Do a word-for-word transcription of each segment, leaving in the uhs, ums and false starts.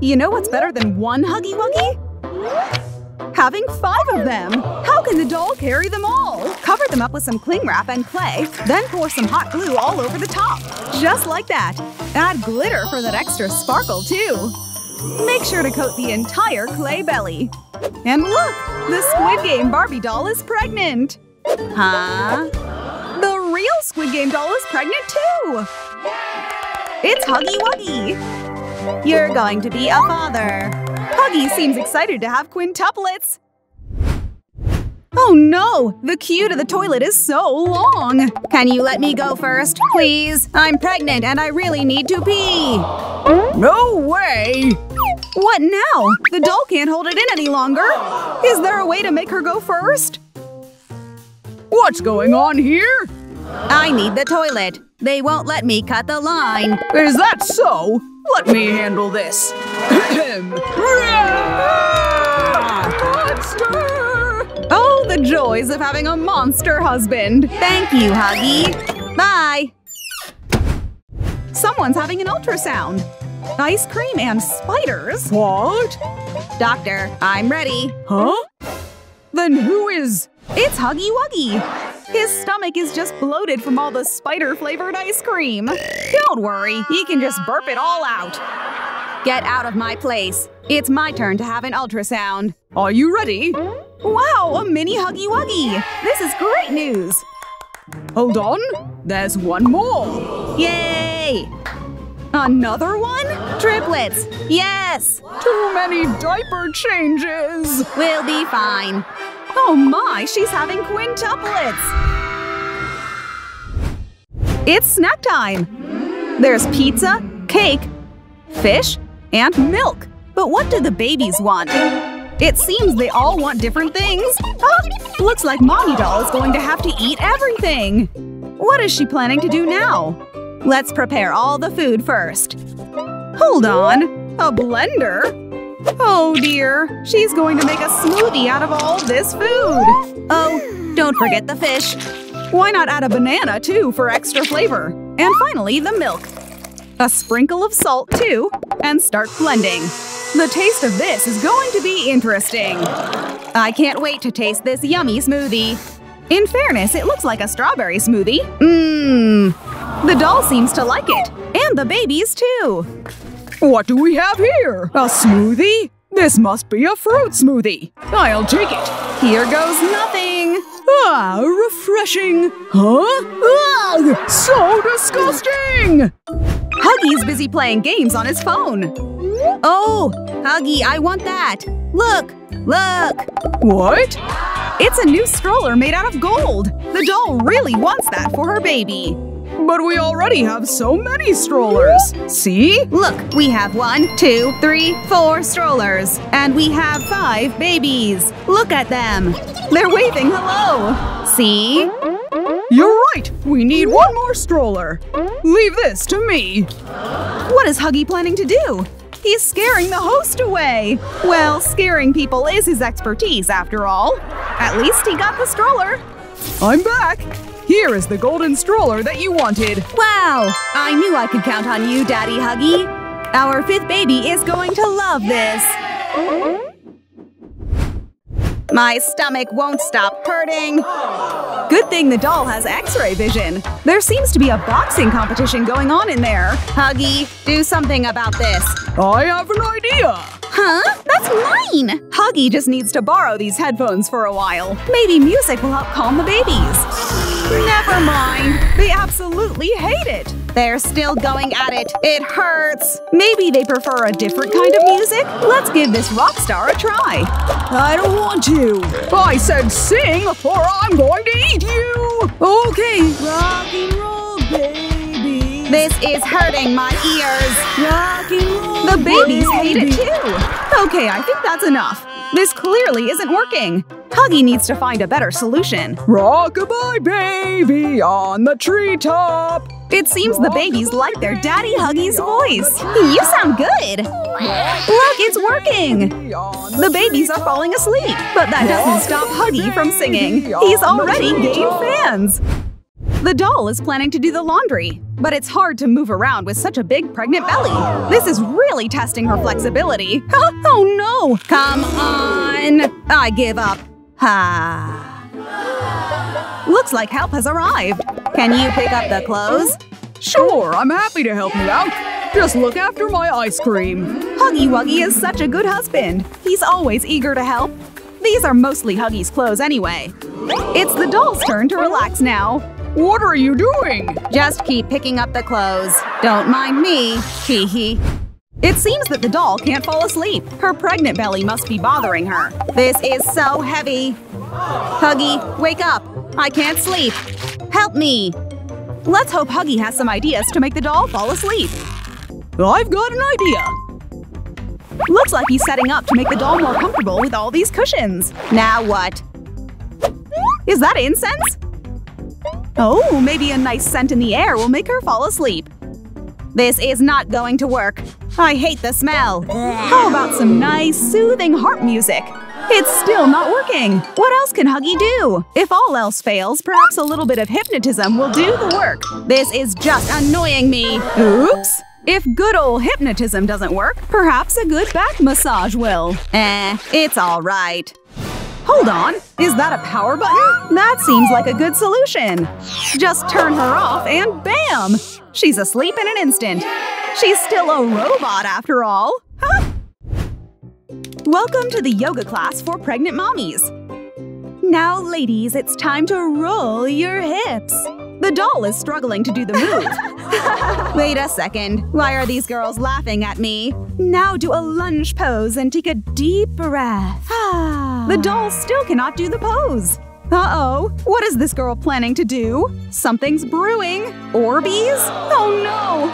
You know what's better than one Huggy Wuggy? Having five of them! How can the doll carry them all? Cover them up with some cling wrap and clay, then pour some hot glue all over the top. Just like that. Add glitter for that extra sparkle, too. Make sure to coat the entire clay belly. And look! The Squid Game Barbie doll is pregnant! Huh? The real Squid Game doll is pregnant, too! It's Huggy Wuggy! You're going to be a father! Huggy seems excited to have quintuplets! Oh no! The queue to the toilet is so long! Can you let me go first, please? I'm pregnant and I really need to pee! No way! What now? The doll can't hold it in any longer! Is there a way to make her go first? What's going on here? I need the toilet. They won't let me cut the line. Is that so? Let me handle this. Monster! Oh, the joys of having a monster husband. Thank you, Huggy. Bye. Someone's having an ultrasound. Ice cream and spiders? What? Doctor, I'm ready. Huh? Then who is… It's Huggy Wuggy! His stomach is just bloated from all the spider-flavored ice cream. Don't worry, he can just burp it all out. Get out of my place. It's my turn to have an ultrasound. Are you ready? Wow, a mini Huggy Wuggy! This is great news! Hold on, there's one more! Yay! Another one? Triplets! Yes! Too many diaper changes! We'll be fine. Oh my, she's having quintuplets! It's snack time! There's pizza, cake, fish, and milk. But what do the babies want? It seems they all want different things. Ah, looks like Mommy Doll is going to have to eat everything! What is she planning to do now? Let's prepare all the food first. Hold on, a blender? Oh dear, she's going to make a smoothie out of all this food! Oh, don't forget the fish! Why not add a banana, too, for extra flavor? And finally, the milk. A sprinkle of salt, too, and start blending. The taste of this is going to be interesting! I can't wait to taste this yummy smoothie! In fairness, it looks like a strawberry smoothie. Mmm! The doll seems to like it! And the babies, too! What do we have here? A smoothie? This must be a fruit smoothie. I'll take it. Here goes nothing. Ah, refreshing. Huh? Ugh, so disgusting! Huggy's busy playing games on his phone. Oh, Huggy, I want that. Look, look. What? It's a new stroller made out of gold. The doll really wants that for her baby. But we already have so many strollers! See? Look, we have one, two, three, four strollers. And we have five babies. Look at them! They're waving hello! See? You're right! We need one more stroller! Leave this to me! What is Huggy planning to do? He's scaring the host away! Well, scaring people is his expertise, after all. At least he got the stroller! I'm back! Here is the golden stroller that you wanted! Wow! I knew I could count on you, Daddy Huggy! Our fifth baby is going to love this! My stomach won't stop hurting! Good thing the doll has x-ray vision! There seems to be a boxing competition going on in there! Huggy, do something about this! I have an idea! Huh? That's mine! Huggy just needs to borrow these headphones for a while. Maybe music will help calm the babies! Never mind! They absolutely hate it! They're still going at it! It hurts! Maybe they prefer a different kind of music? Let's give this rock star a try! I don't want to! I said sing or I'm going to eat you! Okay, rock and roll, baby! This is hurting my ears! Rock and roll, the babies baby. Hate it too! Okay, I think that's enough! This clearly isn't working! Huggy needs to find a better solution. Rock-a-bye, baby, on the treetop! It seems the babies like their Daddy Huggy's voice. You sound good! Look, it's working! The babies are falling asleep, but that doesn't stop Huggy from singing. He's already gained fans! The doll is planning to do the laundry, but it's hard to move around with such a big pregnant belly. This is really testing her flexibility. Oh no! Come on! I give up. Ha. Looks like help has arrived. Can you pick up the clothes? Sure, I'm happy to help you out. Just look after my ice cream. Huggy Wuggy is such a good husband. He's always eager to help. These are mostly Huggy's clothes anyway. It's the doll's turn to relax now. What are you doing? Just keep picking up the clothes. Don't mind me. Hee hee. It seems that the doll can't fall asleep. Her pregnant belly must be bothering her. This is so heavy. Huggy, wake up. I can't sleep. Help me. Let's hope Huggy has some ideas to make the doll fall asleep. I've got an idea. Looks like he's setting up to make the doll more comfortable with all these cushions. Now what? Is that incense? Oh, maybe a nice scent in the air will make her fall asleep. This is not going to work. I hate the smell. How about some nice, soothing harp music? It's still not working. What else can Huggy do? If all else fails, perhaps a little bit of hypnotism will do the work. This is just annoying me. Oops! If good old hypnotism doesn't work, perhaps a good back massage will. Eh, it's all right. Hold on, is that a power button? That seems like a good solution. Just turn her off and bam! She's asleep in an instant. She's still a robot after all. Huh? Welcome to the yoga class for pregnant mommies. Now, ladies, it's time to roll your hips. The doll is struggling to do the move. Wait a second. Why are these girls laughing at me? Now do a lunge pose and take a deep breath. The doll still cannot do the pose. Uh-oh. What is this girl planning to do? Something's brewing. Orbeez? Oh no!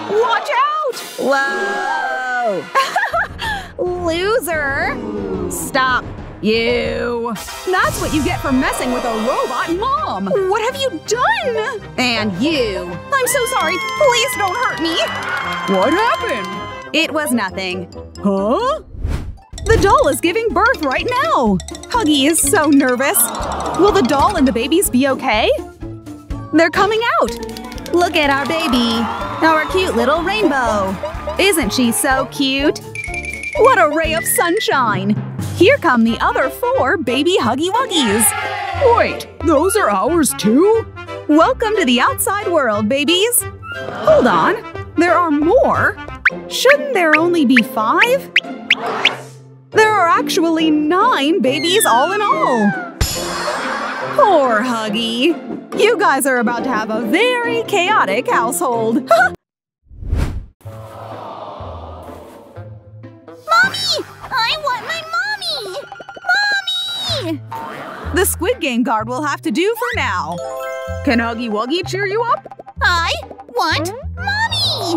Watch out! Whoa! Loser! Stop. You. That's what you get for messing with a robot mom! What have you done? And you. I'm so sorry. Please don't hurt me. What happened? It was nothing. Huh? The doll is giving birth right now. Huggy is so nervous. Will the doll and the babies be okay? They're coming out. Look at our baby. Our cute little rainbow. Isn't she so cute? What a ray of sunshine. Here come the other four baby Huggy Wuggies! Wait, those are ours too? Welcome to the outside world, babies! Hold on, there are more? Shouldn't there only be five? There are actually nine babies all in all! Poor Huggy! You guys are about to have a very chaotic household! Mommy! I want my mom! Mommy! The Squid Game guard will have to do for now. Can Huggy Wuggy cheer you up? I want Mommy!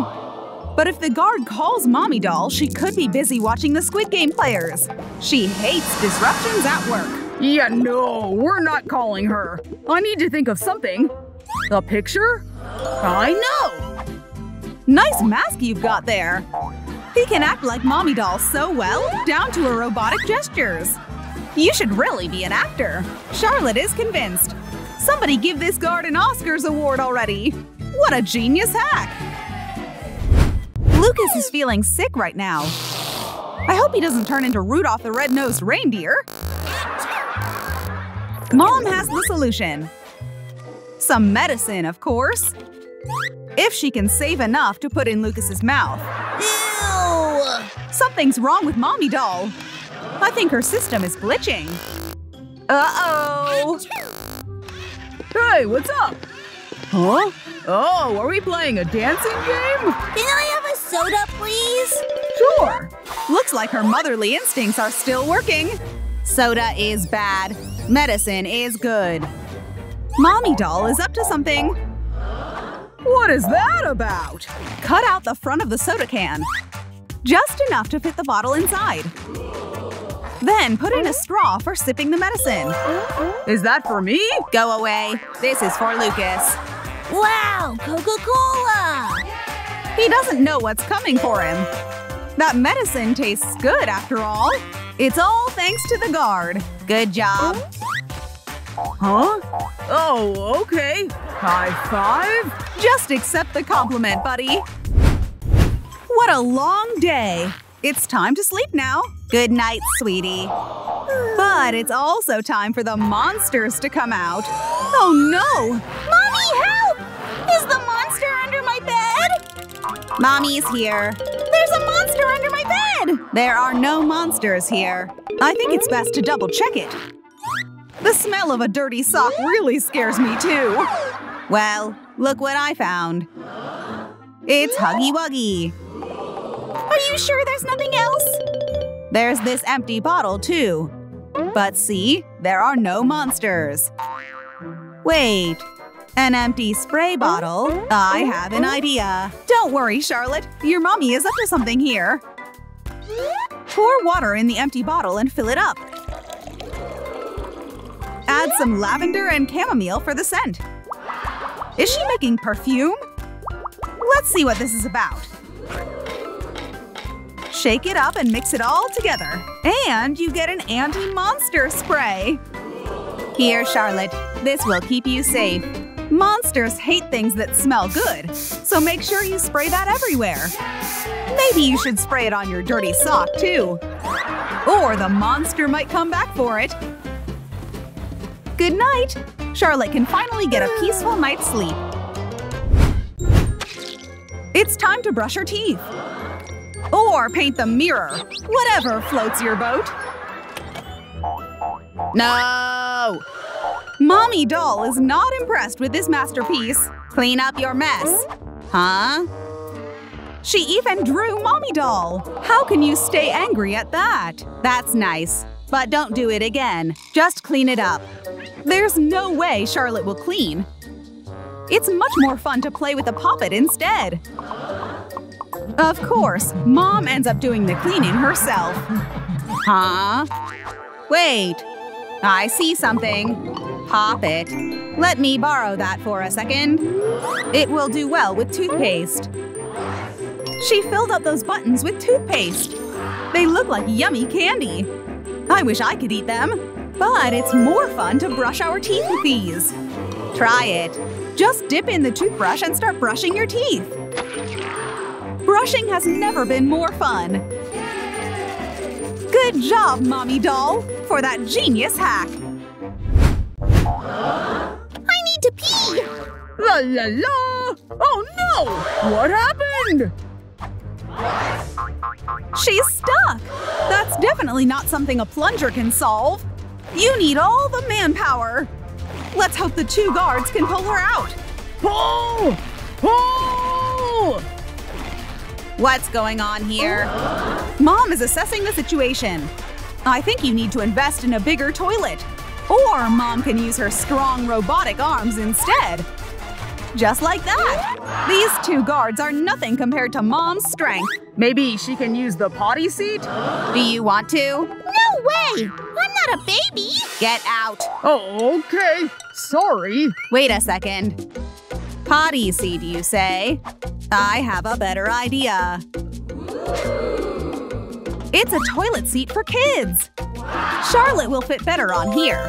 But if the guard calls Mommy Doll, she could be busy watching the Squid Game players. She hates disruptions at work. Yeah, no, we're not calling her. I need to think of something. A picture? I know! Nice mask you've got there. He can act like Mommy Doll so well, down to her robotic gestures. You should really be an actor. Charlotte is convinced. Somebody give this guard an Oscars award already. What a genius hack. Lucas is feeling sick right now. I hope he doesn't turn into Rudolph the Red-Nosed Reindeer. Mom has the solution. Some medicine, of course. If she can save enough to put in Lucas's mouth. Something's wrong with Mommy Doll. I think her system is glitching. Uh-oh. Hey, what's up? Huh? Oh, are we playing a dancing game? Can I have a soda, please? Sure. Looks like her motherly instincts are still working. Soda is bad. Medicine is good. Mommy Doll is up to something. What is that about? Cut out the front of the soda can. Just enough to fit the bottle inside. Then put in a straw for sipping the medicine. Is that for me? Go away. This is for Lucas. Wow, Coca-Cola! He doesn't know what's coming for him. That medicine tastes good after all. It's all thanks to the guard. Good job. Huh? Oh, okay. High five? Just accept the compliment, buddy. What a long day. It's time to sleep now. Good night, sweetie. But it's also time for the monsters to come out. Oh no! Mommy, help! Is the monster under my bed? Mommy's here. There's a monster under my bed! There are no monsters here. I think it's best to double check it. The smell of a dirty sock really scares me too. Well, look what I found. It's Huggy Wuggy. Are you sure there's nothing else? There's this empty bottle, too. But see, there are no monsters. Wait, an empty spray bottle? I have an idea. Don't worry, Charlotte. Your mommy is up to something here. Pour water in the empty bottle and fill it up. Add some lavender and chamomile for the scent. Is she making perfume? Let's see what this is about. Shake it up and mix it all together. And you get an anti-monster spray. Here, Charlotte. This will keep you safe. Monsters hate things that smell good, so make sure you spray that everywhere. Maybe you should spray it on your dirty sock, too. Or the monster might come back for it. Good night! Charlotte can finally get a peaceful night's sleep. It's time to brush your teeth. Or paint the mirror. Whatever floats your boat. No! Mommy Doll is not impressed with this masterpiece. Clean up your mess. Huh? She even drew Mommy Doll. How can you stay angry at that? That's nice. But don't do it again. Just clean it up. There's no way Charlotte will clean. It's much more fun to play with a puppet instead. Of course, Mom ends up doing the cleaning herself. Huh? Wait. I see something. Pop it. Let me borrow that for a second. It will do well with toothpaste. She filled up those buttons with toothpaste. They look like yummy candy. I wish I could eat them. But it's more fun to brush our teeth with these. Try it. Just dip in the toothbrush and start brushing your teeth. Brushing has never been more fun! Good job, Mommy Doll, for that genius hack! I need to pee! La la la! Oh no! What happened? She's stuck! That's definitely not something a plunger can solve! You need all the manpower! Let's hope the two guards can pull her out! Pull! Pull! What's going on here? Mom is assessing the situation. I think you need to invest in a bigger toilet. Or Mom can use her strong robotic arms instead. Just like that. These two guards are nothing compared to Mom's strength. Maybe she can use the potty seat? Do you want to? No way! I'm not a baby! Get out. Oh, okay. Sorry. Wait a second. Potty seat, you say? I have a better idea. It's a toilet seat for kids! Charlotte will fit better on here.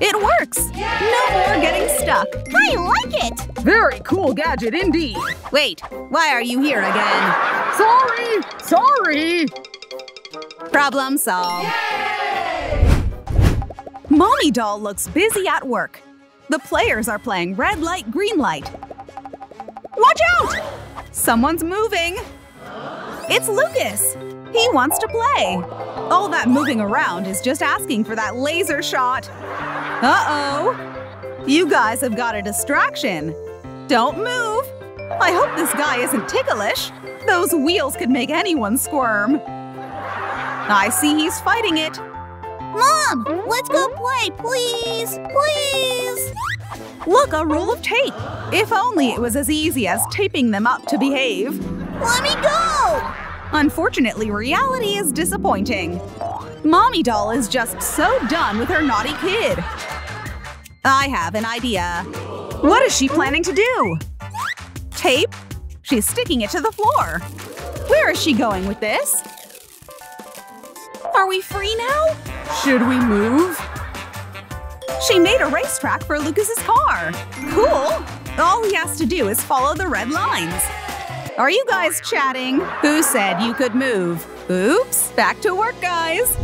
It works! Yay! No more getting stuck. I like it! Very cool gadget indeed. Wait, why are you here again? Sorry! Sorry! Problem solved. Yay! Mommy Doll looks busy at work. The players are playing red light, green light. Watch out! Someone's moving! It's Lucas! He wants to play! All that moving around is just asking for that laser shot! Uh-oh! You guys have got a distraction! Don't move! I hope this guy isn't ticklish! Those wheels could make anyone squirm! I see he's fighting it! Mom! Let's go play, please! Please! Look, a roll of tape! If only it was as easy as taping them up to behave. Let me go! Unfortunately, reality is disappointing. Mommy Doll is just so done with her naughty kid. I have an idea. What is she planning to do? Tape? She's sticking it to the floor. Where is she going with this? Are we free now? Should we move? She made a racetrack for Lucas's car! Cool! All he has to do is follow the red lines. Are you guys chatting? Who said you could move? Oops! Back to work, guys!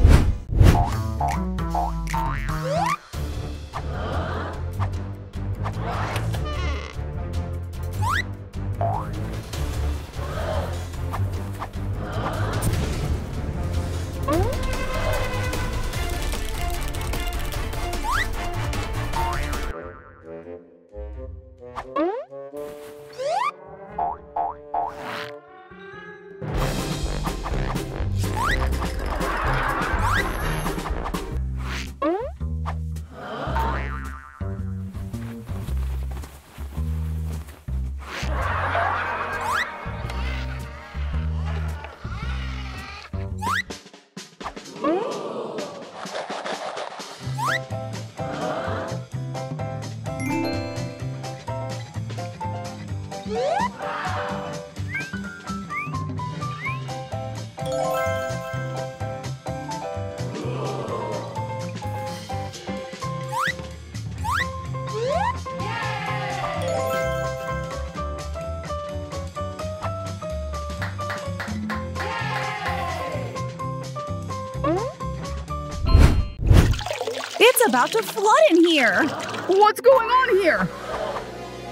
About to flood in here! What's going on here?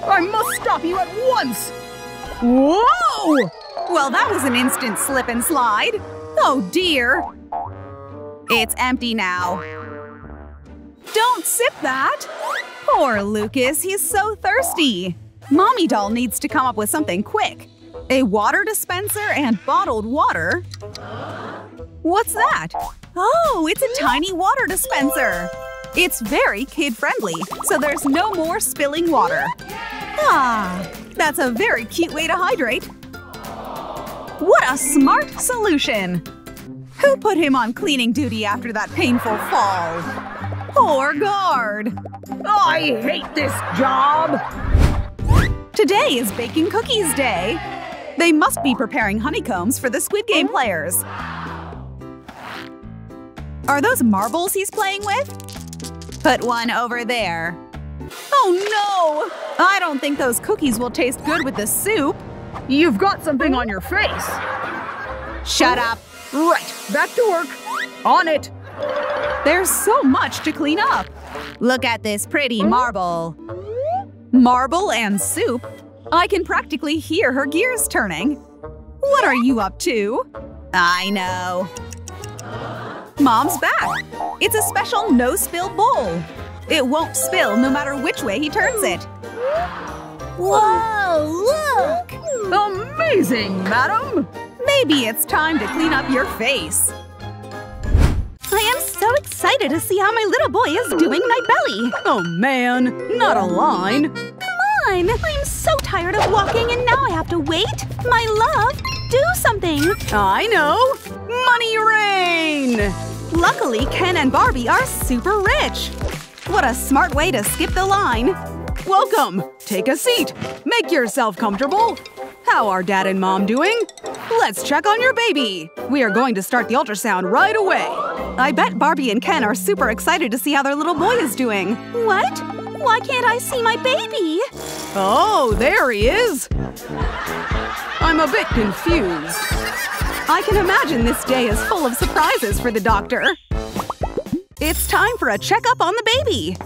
I must stop you at once! Whoa! Well, that was an instant slip and slide. Oh dear! It's empty now. Don't sip that! Poor Lucas, he's so thirsty! Mommy Doll needs to come up with something quick. A water dispenser and bottled water? What's that? Oh, it's a tiny water dispenser! It's very kid-friendly, so there's no more spilling water. Ah, that's a very cute way to hydrate. What a smart solution! Who put him on cleaning duty after that painful fall? Poor guard! I hate this job! Today is Baking Cookies Day. They must be preparing honeycombs for the Squid Game players. Are those marbles he's playing with? Put one over there. Oh no! I don't think those cookies will taste good with the soup. You've got something on your face. Shut up. Right, back to work. On it. There's so much to clean up. Look at this pretty marble. Marble and soup? I can practically hear her gears turning. What are you up to? I know. Mom's back! It's a special no-spill bowl! It won't spill no matter which way he turns it! Whoa, look! Amazing, madam! Maybe it's time to clean up your face! I am so excited to see how my little boy is doing my belly! Oh man, not a line! Come on! I'm so tired of walking and now I have to wait! My love, do something! I know! Money rain! Luckily, Ken and Barbie are super rich! What a smart way to skip the line! Welcome! Take a seat! Make yourself comfortable! How are Dad and Mom doing? Let's check on your baby! We are going to start the ultrasound right away! I bet Barbie and Ken are super excited to see how their little boy is doing! What? Why can't I see my baby? Oh, there he is! I'm a bit confused. I can imagine this day is full of surprises for the doctor. It's time for a checkup on the baby.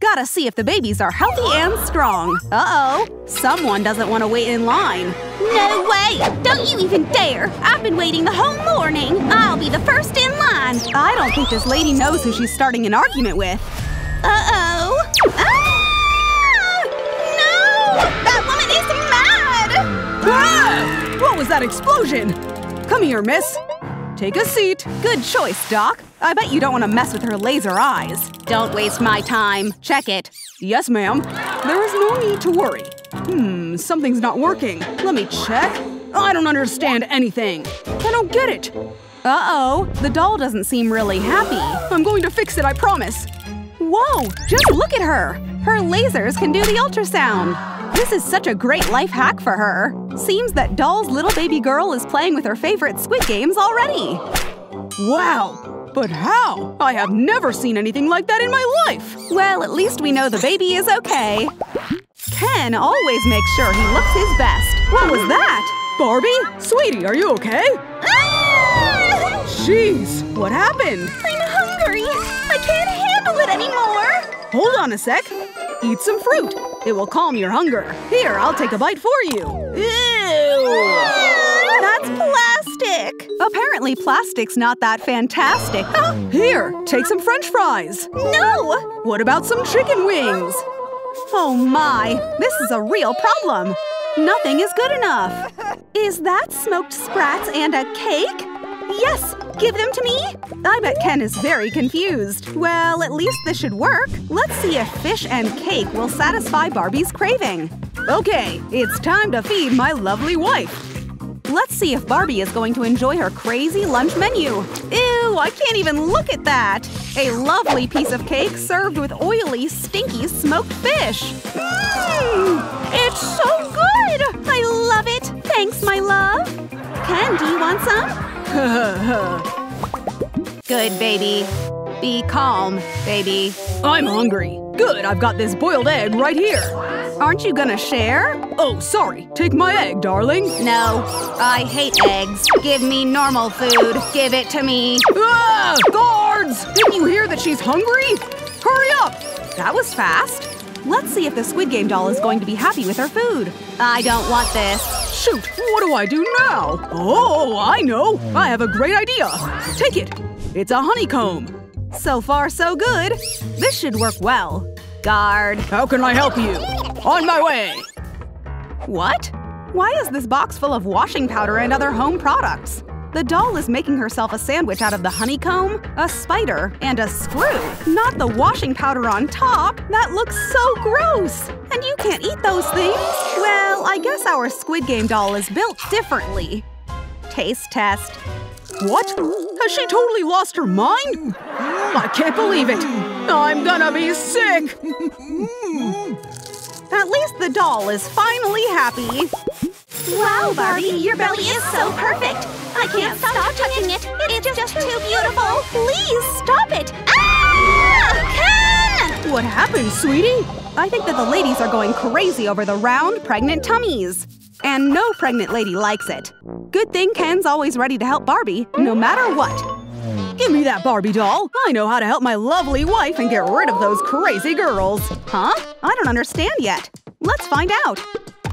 Gotta see if the babies are healthy and strong. Uh-oh. Someone doesn't want to wait in line. No way! Don't you even dare! I've been waiting the whole morning. I'll be the first in line. I don't think this lady knows who she's starting an argument with. Uh-oh. Ah! No! That woman is mad! Ah! What was that explosion? Come here, miss. Take a seat. Good choice, Doc. I bet you don't want to mess with her laser eyes. Don't waste my time. Check it. Yes, ma'am. There is no need to worry. Hmm, something's not working. Let me check. I don't understand anything. I don't get it. Uh-oh. The doll doesn't seem really happy. I'm going to fix it, I promise. Whoa! Just look at her! Her lasers can do the ultrasound! This is such a great life hack for her! Seems that doll's little baby girl is playing with her favorite Squid Games already! Wow! But how? I have never seen anything like that in my life! Well, at least we know the baby is okay. Ken always makes sure he looks his best. What was that? Barbie? Sweetie, are you okay? Ah! Jeez, what happened? I'm hungry! I can't handle it anymore! Hold on a sec. Eat some fruit. It will calm your hunger. Here, I'll take a bite for you. Ew! That's plastic! Apparently plastic's not that fantastic. Ah, here, take some french fries. No! What about some chicken wings? Oh my, this is a real problem. Nothing is good enough. Is that smoked sprats and a cake? Yes! Give them to me? I bet Ken is very confused. Well, at least this should work. Let's see if fish and cake will satisfy Barbie's craving. Okay, it's time to feed my lovely wife. Let's see if Barbie is going to enjoy her crazy lunch menu. Ew, I can't even look at that! A lovely piece of cake served with oily, stinky smoked fish. Mmm! It's so good! I love it! Thanks, my love! Ken, do you want some? Good, baby. Be calm, baby. I'm hungry. Good, I've got this boiled egg right here. Aren't you gonna share? Oh, sorry. Take my egg, darling. No. I hate eggs. Give me normal food. Give it to me. Ah! Guards! Didn't you hear that she's hungry? Hurry up! That was fast. Let's see if the Squid Game doll is going to be happy with her food. I don't want this. Shoot! What do I do now? Oh, I know! I have a great idea. Take it. It's a honeycomb. So far, so good. This should work well. Guard. How can I help you? On my way! What? Why is this box full of washing powder and other home products? The doll is making herself a sandwich out of the honeycomb, a spider, and a screw. Not the washing powder on top! That looks so gross! And you can't eat those things! Well, I guess our Squid Game doll is built differently. Taste test. What? Has she totally lost her mind? I can't believe it! I'm gonna be sick! At least the doll is finally happy. Wow, Barbie, your belly is so perfect! I can't stop touching it! It's just too beautiful! Please stop it! Ah! Ken! What happened, sweetie? I think that the ladies are going crazy over the round, pregnant tummies. And no pregnant lady likes it. Good thing Ken's always ready to help Barbie, no matter what. Give me that Barbie doll! I know how to help my lovely wife and get rid of those crazy girls! Huh? I don't understand yet. Let's find out.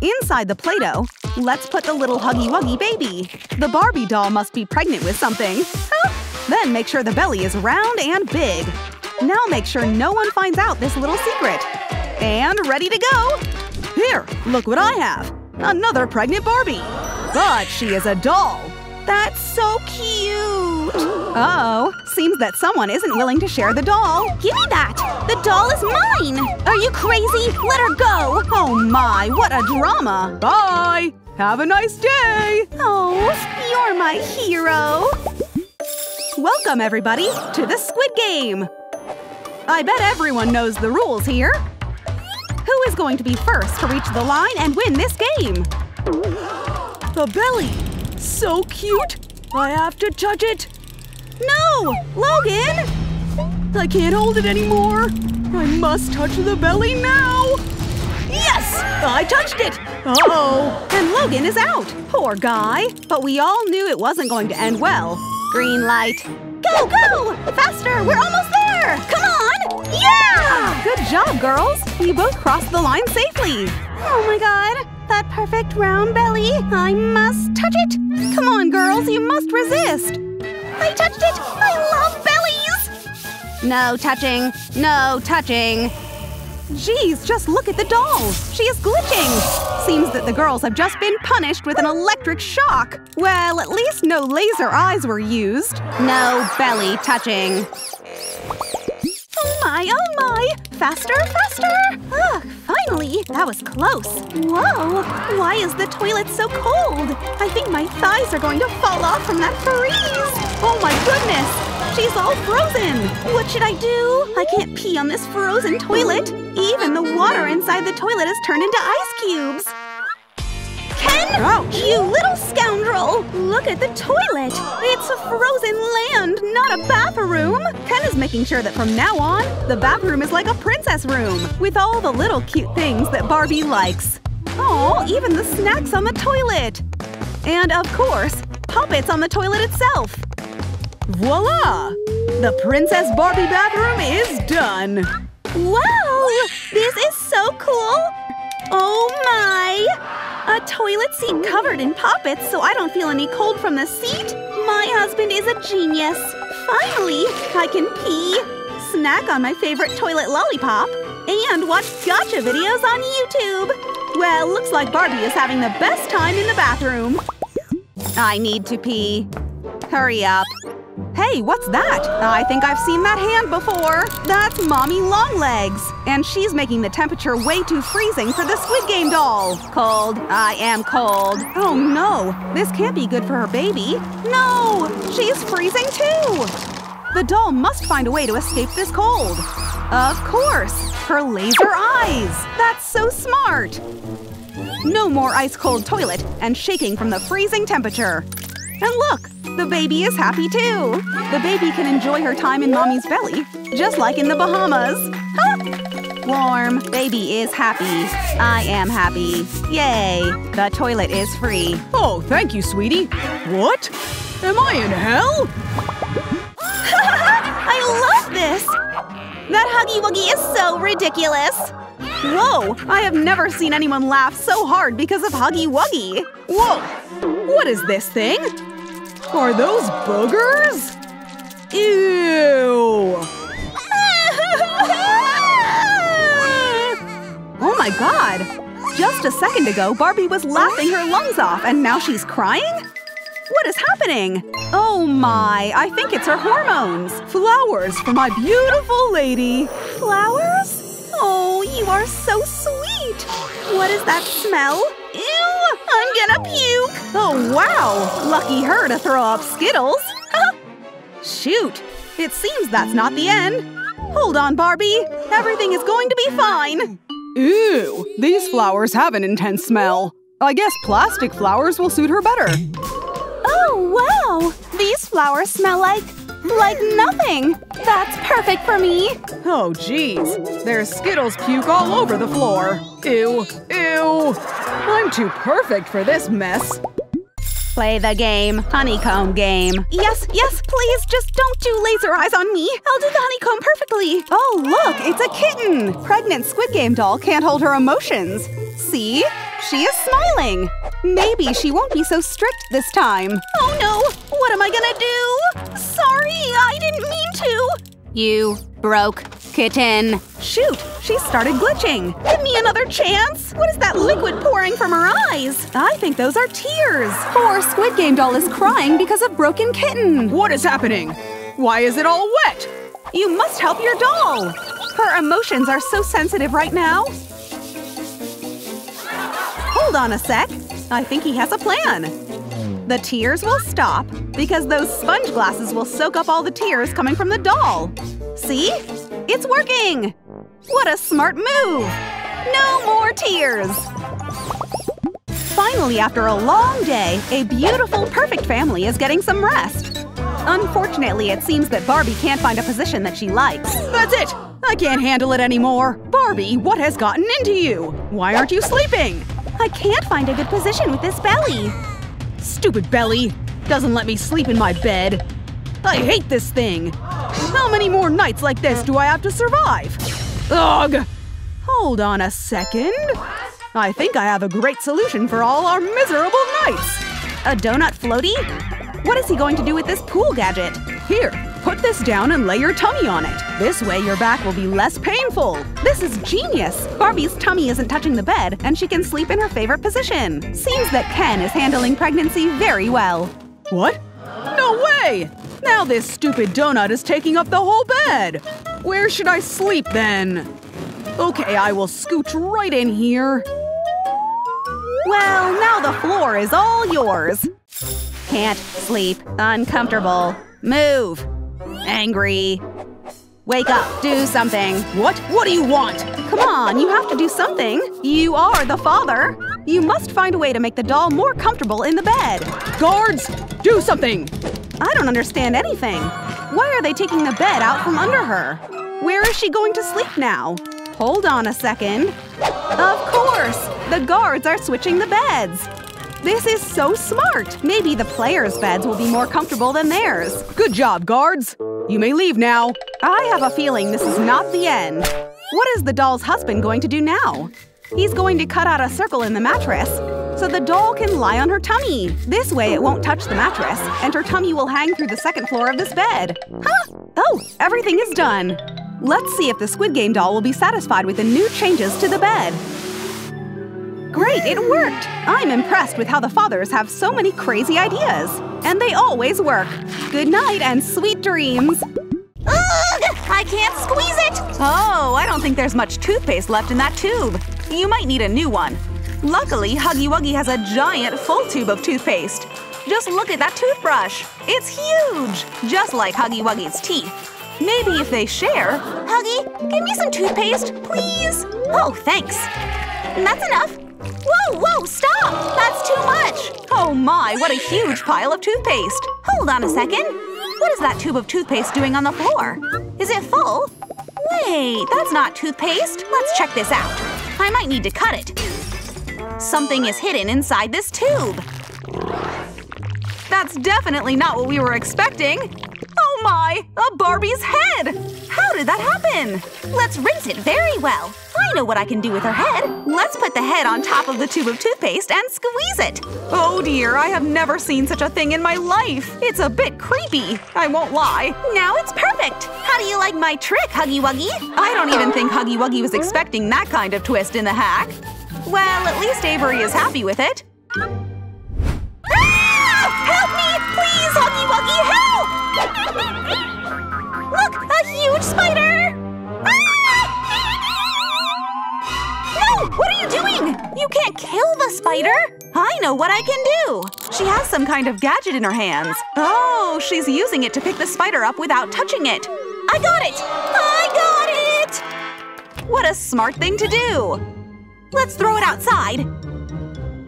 Inside the Play-Doh, let's put the little huggy-wuggy baby. The Barbie doll must be pregnant with something. Huh? Then make sure the belly is round and big. Now make sure no one finds out this little secret. And ready to go! Here, look what I have! Another pregnant Barbie! But she is a doll! That's so cute! Uh-oh. Seems that someone isn't willing to share the doll. Give me that! The doll is mine! Are you crazy? Let her go! Oh my, what a drama! Bye! Have a nice day! Oh, you're my hero! Welcome, everybody, to the Squid Game! I bet everyone knows the rules here. Who is going to be first to reach the line and win this game? The belly! So cute! I have to touch it! No! Logan! I can't hold it anymore! I must touch the belly now! Yes! I touched it! Uh-oh! And Logan is out! Poor guy! But we all knew it wasn't going to end well. Green light. Go, go! Faster! We're almost there! Come on! Yeah! Good job, girls! You both crossed the line safely! Oh my god! That perfect round belly! I must touch it! Come on, girls! You must resist! I touched it! I love bellies! No touching! No touching! Jeez, just look at the doll! She is glitching! Seems that the girls have just been punished with an electric shock! Well, at least no laser eyes were used. No belly touching. Oh my, oh my! Faster, faster! Ugh, finally! That was close. Whoa! Why is the toilet so cold? I think my thighs are going to fall off from that freeze! Oh my goodness! She's all frozen! What should I do? I can't pee on this frozen toilet! Even the water inside the toilet is turned into ice cubes! Ken! again? Ouch. You little scoundrel! Look at the toilet! It's a frozen land, not a bathroom! Ken is making sure that from now on, the bathroom is like a princess room, with all the little cute things that Barbie likes. Oh, even the snacks on the toilet! And, of course, puppets on the toilet itself! Voila! The Princess Barbie bathroom is done! Wow! This is so cool! Oh my! A toilet seat covered in puppets so I don't feel any cold from the seat? My husband is a genius! Finally, I can pee, snack on my favorite toilet lollipop, and watch gacha videos on YouTube! Well, looks like Barbie is having the best time in the bathroom! I need to pee. Hurry up. Hey, what's that? I think I've seen that hand before. That's Mommy Longlegs. And she's making the temperature way too freezing for the Squid Game doll. Cold. I am cold. Oh no. This can't be good for her baby. No! She's freezing too! The doll must find a way to escape this cold. Of course! Her laser eyes! That's so smart! No more ice-cold toilet and shaking from the freezing temperature. And look! The baby is happy too! The baby can enjoy her time in Mommy's belly, just like in the Bahamas. Ha! Warm. Baby is happy. I am happy. Yay! The toilet is free. Oh, thank you, sweetie. What? Am I in hell? I love this! That Huggy Wuggy is so ridiculous! Whoa! I have never seen anyone laugh so hard because of Huggy Wuggy! Whoa! What is this thing? Are those boogers? Ew! Oh my god! Just a second ago, Barbie was laughing her lungs off and now she's crying? What is happening? Oh my, I think it's her hormones! Flowers for my beautiful lady! Flowers? Oh, you are so sweet! What is that smell? Ew! I'm gonna puke! Oh wow! Lucky her to throw up Skittles! Shoot! It seems that's not the end! Hold on, Barbie! Everything is going to be fine! Ew! These flowers have an intense smell! I guess plastic flowers will suit her better! Oh wow! These flowers smell like… like nothing! That's perfect for me! Oh jeez! There's Skittles puke all over the floor! Ew! Ew! I'm too perfect for this mess! Play the game. Honeycomb game. Yes, yes, please, just don't do laser eyes on me! I'll do the honeycomb perfectly! Oh look, it's a kitten! Pregnant Squid Game doll can't hold her emotions! See? She is smiling! Maybe she won't be so strict this time. Oh no! What am I gonna do? Sorry, I didn't mean to! You broke kitten. Shoot! She started glitching! Give me another chance! What is that liquid pouring from her eyes? I think those are tears! Poor Squid Game doll is crying because of broken kitten! What is happening? Why is it all wet? You must help your doll! Her emotions are so sensitive right now. Hold on a sec. I think he has a plan. The tears will stop because those sponge glasses will soak up all the tears coming from the doll. See? It's working! What a smart move! No more tears! Finally, after a long day, a beautiful, perfect family is getting some rest. Unfortunately, it seems that Barbie can't find a position that she likes. That's it! I can't handle it anymore! Barbie, what has gotten into you? Why aren't you sleeping? I can't find a good position with this belly. Stupid belly! Doesn't let me sleep in my bed. I hate this thing! How many more nights like this do I have to survive? Ugh! Hold on a second. I think I have a great solution for all our miserable nights! A donut floaty? What is he going to do with this pool gadget? Here, put this down and lay your tummy on it. This way your back will be less painful. This is genius! Barbie's tummy isn't touching the bed and she can sleep in her favorite position. Seems that Ken is handling pregnancy very well. What? No way! Now this stupid donut is taking up the whole bed! Where should I sleep then? Okay, I will scooch right in here. Well, now the floor is all yours. Can't sleep. Uncomfortable. Move. Angry. Wake up. Do something. What? What do you want? Come on, you have to do something. You are the father. You must find a way to make the doll more comfortable in the bed. Guards, do something! I don't understand anything. Why are they taking the bed out from under her? Where is she going to sleep now? Hold on a second. Of course! The guards are switching the beds. This is so smart! Maybe the players' beds will be more comfortable than theirs. Good job, guards! You may leave now. I have a feeling this is not the end. What is the doll's husband going to do now? He's going to cut out a circle in the mattress so the doll can lie on her tummy. This way it won't touch the mattress, and her tummy will hang through the second floor of this bed. Huh? Oh, everything is done. Let's see if the Squid Game doll will be satisfied with the new changes to the bed. Great, it worked! I'm impressed with how the fathers have so many crazy ideas. And they always work. Good night and sweet dreams! Ugh! I can't squeeze it! Oh, I don't think there's much toothpaste left in that tube. You might need a new one. Luckily, Huggy Wuggy has a giant full tube of toothpaste. Just look at that toothbrush! It's huge! Just like Huggy Wuggy's teeth. Maybe if they share… Huggy, give me some toothpaste, please! Oh, thanks! That's enough! Whoa, whoa, stop! That's too much! Oh my, what a huge pile of toothpaste! Hold on a second! What is that tube of toothpaste doing on the floor? Is it full? Wait, that's not toothpaste. Let's check this out. I might need to cut it. Something is hidden inside this tube. That's definitely not what we were expecting. Oh my, a Barbie's head! How did that happen? Let's rinse it very well. I know what I can do with her head. Let's put the head on top of the tube of toothpaste and squeeze it. Oh dear, I have never seen such a thing in my life. It's a bit creepy, I won't lie. Now it's perfect. How do you like my trick, Huggy Wuggy? I don't even think Huggy Wuggy was expecting that kind of twist in the hack. Well, at least Avery is happy with it. Ah! Help me! Please, Huggy Wuggy, help! Look! A huge spider! Ah! No! What are you doing? You can't kill the spider! I know what I can do! She has some kind of gadget in her hands. Oh, she's using it to pick the spider up without touching it. I got it! I got it! What a smart thing to do! Let's throw it outside!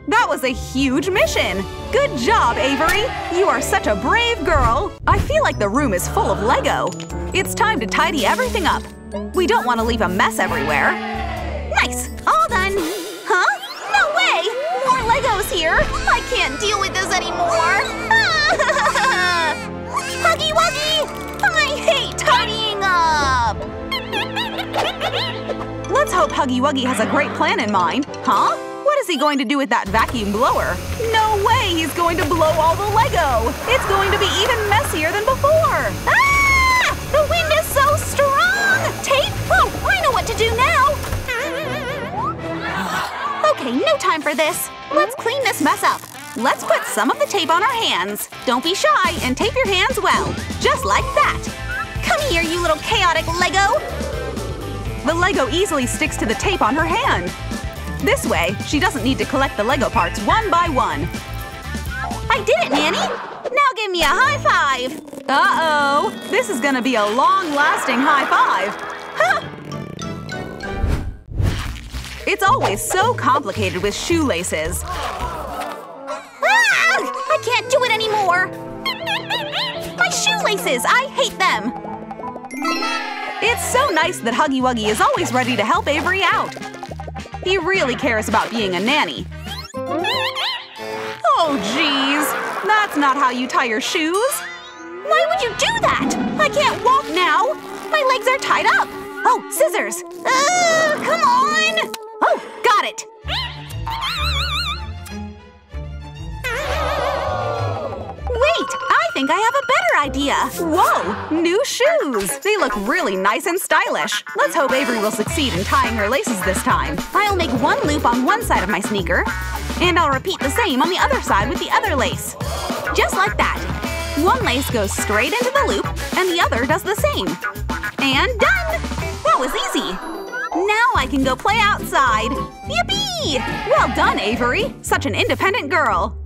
That was a huge mission! Good job, Avery! You are such a brave girl! I feel like the room is full of Lego. It's time to tidy everything up. We don't want to leave a mess everywhere. Nice! All done! Huh? No way! More Legos here! I can't deal with this anymore! Huggy Wuggy! I hate tidying up! Let's hope Huggy Wuggy has a great plan in mind. Huh? What is he going to do with that vacuum blower? No way he's going to blow all the Lego! It's going to be even messier than before! Ah! The wind is so strong! Tape? Oh, I know what to do now! Okay, no time for this. Let's clean this mess up. Let's put some of the tape on our hands. Don't be shy and tape your hands well. Just like that. Come here, you little chaotic Lego! The Lego easily sticks to the tape on her hand. This way, she doesn't need to collect the Lego parts one by one. I did it, Nanny! Now give me a high five! Uh-oh! This is gonna be a long-lasting high five! Huh! It's always so complicated with shoelaces. Ah! I can't do it anymore! My shoelaces! I hate them! It's so nice that Huggy Wuggy is always ready to help Avery out. He really cares about being a nanny. Oh, geez. That's not how you tie your shoes. Why would you do that? I can't walk now. My legs are tied up. Oh, scissors. Ugh, come on. Oh, got it. Wait, I think I have a better idea. Whoa, new shoes. They look really nice and stylish. Let's hope Avery will succeed in tying her laces this time. I'll make one loop on one side of my sneaker, and I'll repeat the same on the other side with the other lace. Just like that. One lace goes straight into the loop, and the other does the same. And done! That was easy. Now I can go play outside. Yippee! Well done, Avery. Such an independent girl.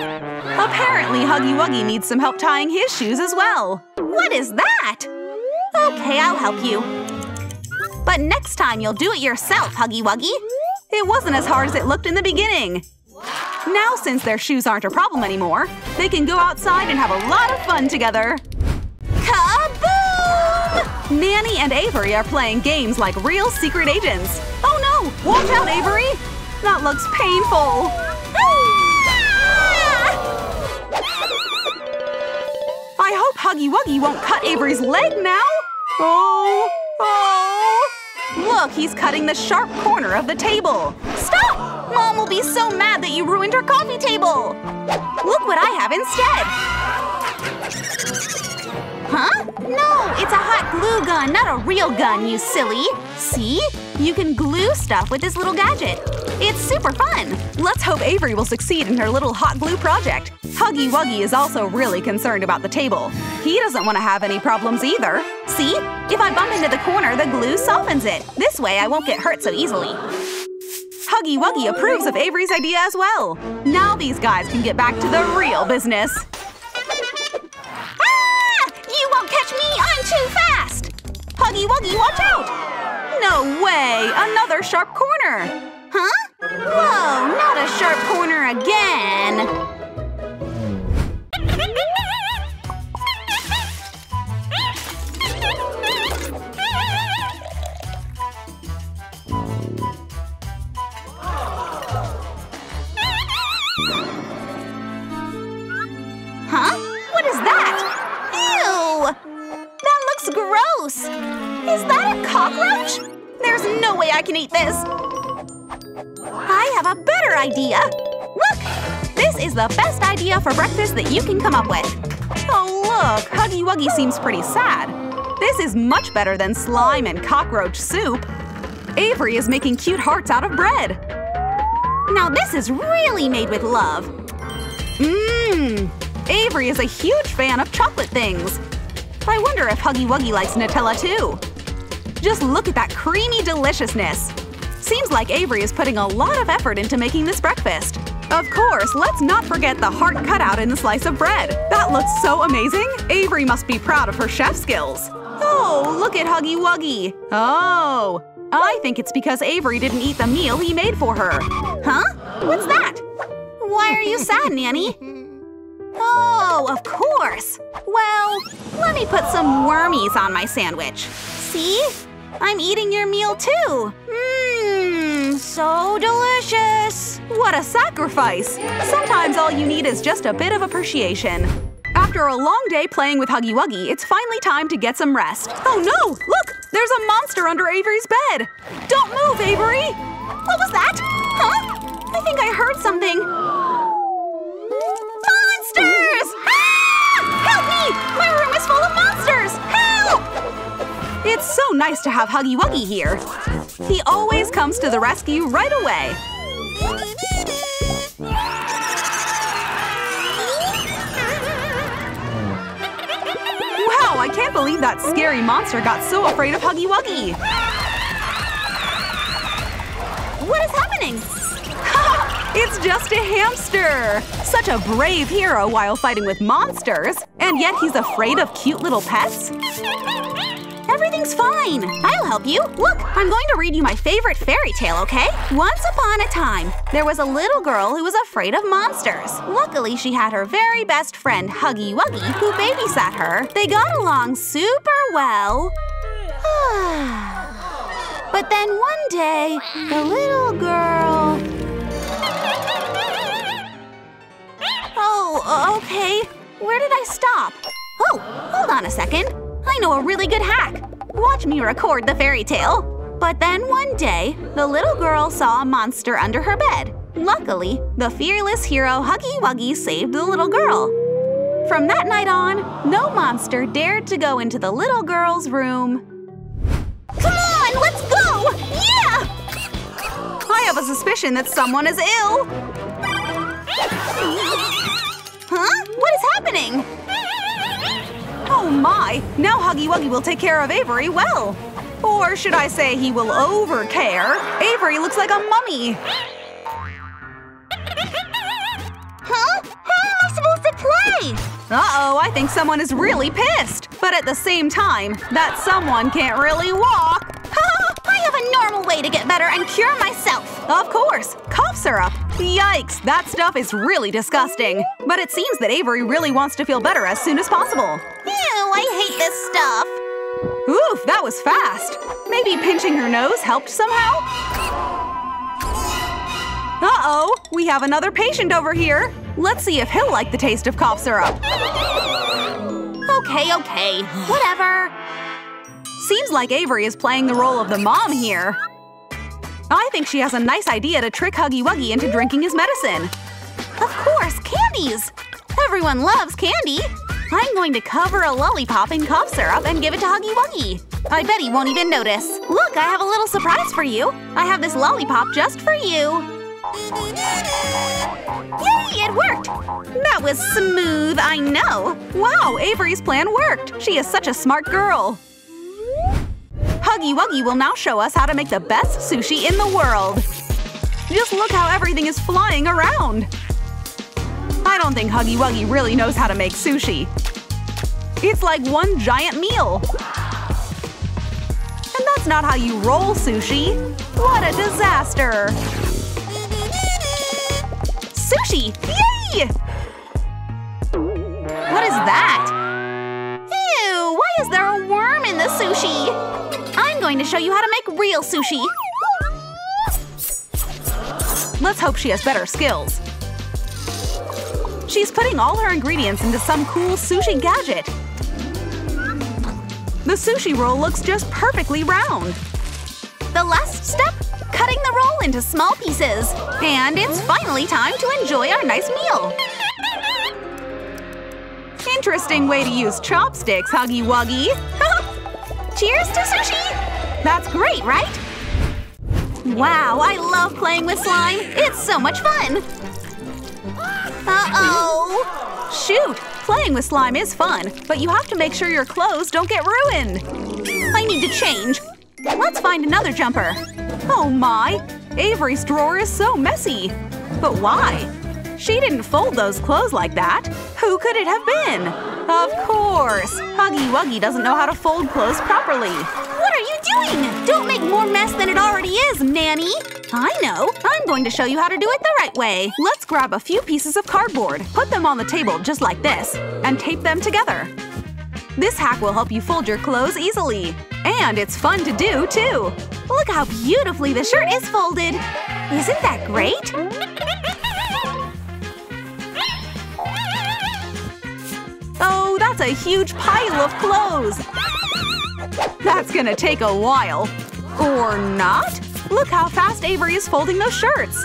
Apparently, Huggy Wuggy needs some help tying his shoes as well. What is that? Okay, I'll help you. But next time you'll do it yourself, Huggy Wuggy. It wasn't as hard as it looked in the beginning! Now since their shoes aren't a problem anymore, they can go outside and have a lot of fun together! Kaboom! Nanny and Avery are playing games like real secret agents! Oh no! Watch out, Avery! That looks painful! Ah! I hope Huggy Wuggy won't cut Avery's leg now! Oh! Oh! Look, he's cutting the sharp corner of the table! Stop! Mom will be so mad that you ruined her coffee table! Look what I have instead! Huh? No, it's a hot glue gun, not a real gun, you silly! See? You can glue stuff with this little gadget! It's super fun! Let's hope Avery will succeed in her little hot glue project! Huggy Wuggy is also really concerned about the table. He doesn't want to have any problems either. See? If I bump into the corner, the glue softens it. This way I won't get hurt so easily. Huggy Wuggy approves of Avery's idea as well. Now these guys can get back to the real business. Ah! You won't catch me! I'm too fast! Huggy Wuggy, watch out! No way! Another sharp corner! Huh? Whoa! Not a sharp corner again! Huh? What is that? Ew! That looks gross! Is that a cockroach? There's no way I can eat this! I have a better idea! Look! This is the best idea for breakfast that you can come up with! Oh look, Huggy Wuggy seems pretty sad. This is much better than slime and cockroach soup. Avery is making cute hearts out of bread. Now this is really made with love. Mmm! Avery is a huge fan of chocolate things. I wonder if Huggy Wuggy likes Nutella too. Just look at that creamy deliciousness! Seems like Avery is putting a lot of effort into making this breakfast. Of course, let's not forget the heart cutout in the slice of bread. That looks so amazing! Avery must be proud of her chef skills. Oh, look at Huggy Wuggy! Oh! I think it's because Avery didn't eat the meal he made for her. Huh? What's that? Why are you sad, Nanny? Oh, of course! Well, let me put some wormies on my sandwich. See? I'm eating your meal too! Mmm, so delicious! What a sacrifice! Sometimes all you need is just a bit of appreciation. After a long day playing with Huggy Wuggy, it's finally time to get some rest. Oh no! Look! There's a monster under Avery's bed! Don't move, Avery! What was that? Huh? I think I heard something. Monsters! Ah! Help me! My room is full of monsters! Help! It's so nice to have Huggy Wuggy here. He always comes to the rescue right away. Wow, I can't believe that scary monster got so afraid of Huggy Wuggy. What is happening? It's just a hamster! Such a brave hero while fighting with monsters, and yet he's afraid of cute little pets? Everything's fine! I'll help you! Look, I'm going to read you my favorite fairy tale, okay? Once upon a time, there was a little girl who was afraid of monsters. Luckily, she had her very best friend, Huggy Wuggy, who babysat her. They got along super well. But then one day, the little girl… Oh, okay. Where did I stop? Oh, hold on a second. I know a really good hack! Watch me record the fairy tale! But then one day, the little girl saw a monster under her bed. Luckily, the fearless hero Huggy Wuggy saved the little girl. From that night on, no monster dared to go into the little girl's room. Come on, let's go! Yeah! I have a suspicion that someone is ill! Huh? What is happening? Oh my! Now Huggy Wuggy will take care of Avery well! Or should I say he will overcare? Avery looks like a mummy! Huh? How am I supposed to play? Uh-oh, I think someone is really pissed! But at the same time, that someone can't really walk! Ha! I have a normal way to get better and cure myself. Of course, cough syrup. Yikes, that stuff is really disgusting. But it seems that Avery really wants to feel better as soon as possible. Ew, I hate this stuff. Oof, that was fast. Maybe pinching her nose helped somehow? Uh-oh, we have another patient over here. Let's see if he'll like the taste of cough syrup. Okay, okay, whatever. Seems like Avery is playing the role of the mom here. I think she has a nice idea to trick Huggy Wuggy into drinking his medicine. Of course, candies! Everyone loves candy! I'm going to cover a lollipop in cough syrup and give it to Huggy Wuggy. I bet he won't even notice. Look, I have a little surprise for you. I have this lollipop just for you. Yay, it worked! That was smooth, I know. Wow, Avery's plan worked. She is such a smart girl. Huggy Wuggy will now show us how to make the best sushi in the world. Just look how everything is flying around. I don't think Huggy Wuggy really knows how to make sushi. It's like one giant meal. And that's not how you roll sushi. What a disaster! Sushi! Yay! What is that? Ew! Why is there a worm in the sushi? I'm going to show you how to make real sushi. Let's hope she has better skills. She's putting all her ingredients into some cool sushi gadget. The sushi roll looks just perfectly round. The last step? Cutting the roll into small pieces. And it's finally time to enjoy our nice meal. Interesting way to use chopsticks, Huggy Wuggy. Cheers to sushi! That's great, right? Wow, I love playing with slime. It's so much fun! Uh-oh! Shoot! Playing with slime is fun, but you have to make sure your clothes don't get ruined. I need to change. Let's find another jumper. Oh my! Avery's drawer is so messy. But why? She didn't fold those clothes like that. Who could it have been? Of course! Huggy Wuggy doesn't know how to fold clothes properly. What are you doing? Don't make more mess than it already is, Nanny! I know! I'm going to show you how to do it the right way. Let's grab a few pieces of cardboard, put them on the table just like this, and tape them together. This hack will help you fold your clothes easily. And it's fun to do, too! Look how beautifully the shirt is folded! Isn't that great? Oh, that's a huge pile of clothes! That's gonna take a while. Or not? Look how fast Avery is folding those shirts!